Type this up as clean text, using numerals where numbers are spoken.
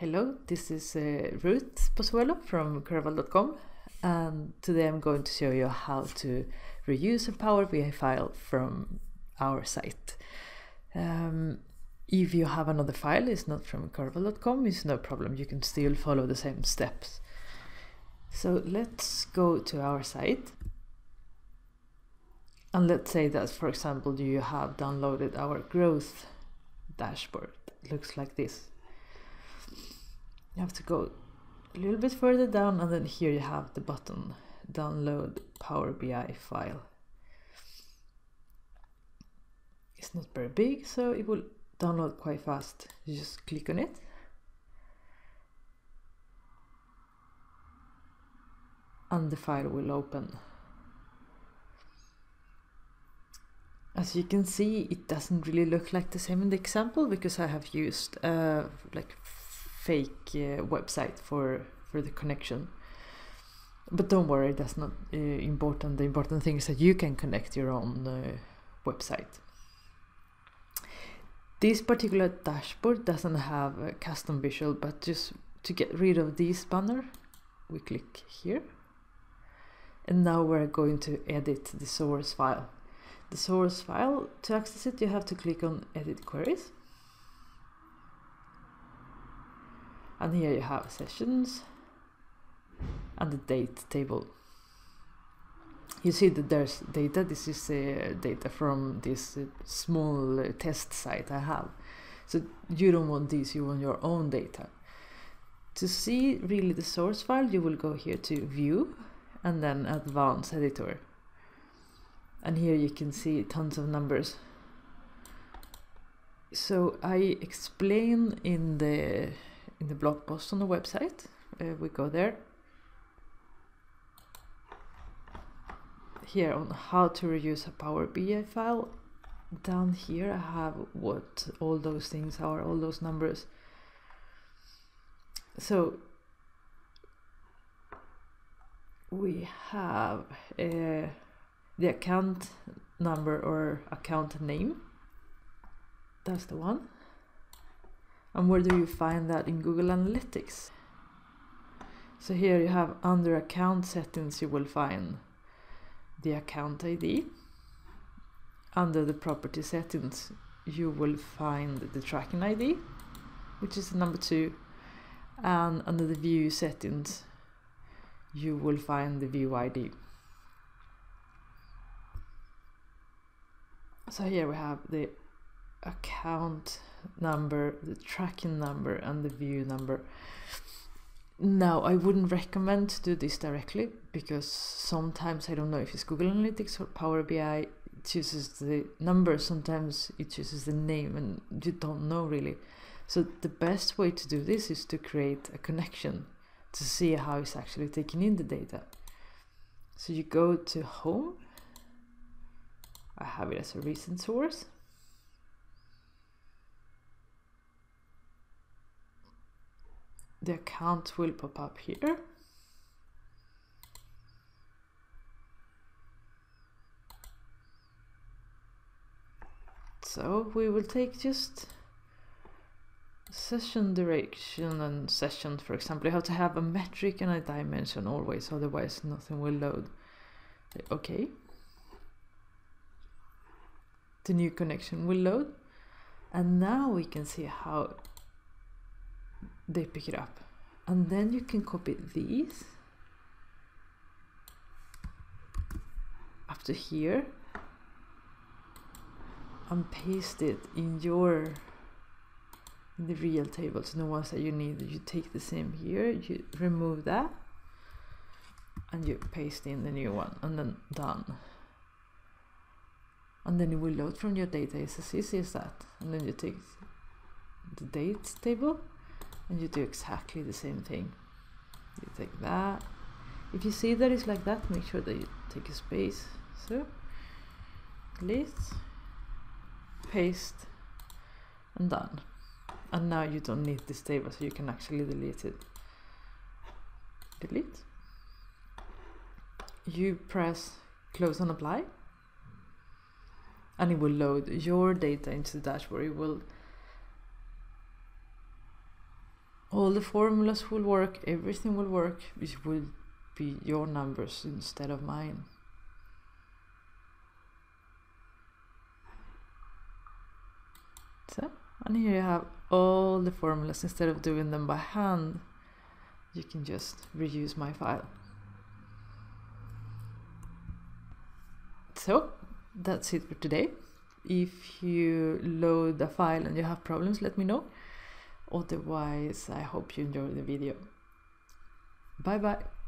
Hello, this is Ruth Pozuelo from Curbal.com, and today I'm going to show you how to reuse a Power BI file from our site. If you have another file, it's not from Curbal.com, it's no problem, you can still follow the same steps. So let's go to our site. And let's say that, for example, you have downloaded our growth dashboard. It looks like this. You have to go a little bit further down, and then here you have the button, download Power BI file. It's not very big, so it will download quite fast. You just click on it. And the file will open. As you can see, it doesn't really look like the same in the example, because I have used like fake website for the connection. But don't worry, that's not important. The important thing is that you can connect your own website. This particular dashboard doesn't have a custom visual, but just to get rid of this banner, we click here. And now we're going to edit the source file. The source file, to access it, you have to click on Edit Queries. And here you have sessions and the date table. You see that there's data. This is data from this small test site I have. So you don't want this, you want your own data. To see really the source file, you will go here to View and then Advanced Editor. And here you can see tons of numbers. So I explain in the blog post on the website. We go there. Here on how to reuse a Power BI file. Down here I have what all those things are, all those numbers. So we have the account number or account name, that's the one. And where do you find that? In Google Analytics. So here you have under account settings, you will find the account ID. Under the property settings, you will find the tracking ID, which is the number 2. And under the view settings, you will find the view ID. So here we have the account number, the tracking number, and the view number. Now, I wouldn't recommend to do this directly, because sometimes, I don't know if it's Google Analytics or Power BI, it chooses the number, sometimes it chooses the name, and you don't know really. So the best way to do this is to create a connection to see how it's actually taking in the data. So you go to Home. I have it as a recent source. The account will pop up here. So we will take just session duration and session, for example. You have to have a metric and a dimension always, otherwise nothing will load. Okay. The new connection will load, and now we can see how they pick it up. And then you can copy these up to here and paste it in your the real tables, the ones that you need. You take the same here, you remove that, and you paste in the new one, and then done. And then it will load from your data. It's as easy as that. And then you take the date table and you do exactly the same thing. You take that. If you see that it's like that, make sure that you take a space. So, list, paste, and done. And now you don't need this table, so you can actually delete it. Delete. You press close and apply. And it will load your data into the dashboard. It will all the formulas will work, everything will work. It will be your numbers instead of mine. So, and here you have all the formulas. Instead of doing them by hand, you can just reuse my file. So that's it for today. If you load the file and you have problems, let me know. Otherwise, I hope you enjoyed the video. Bye bye.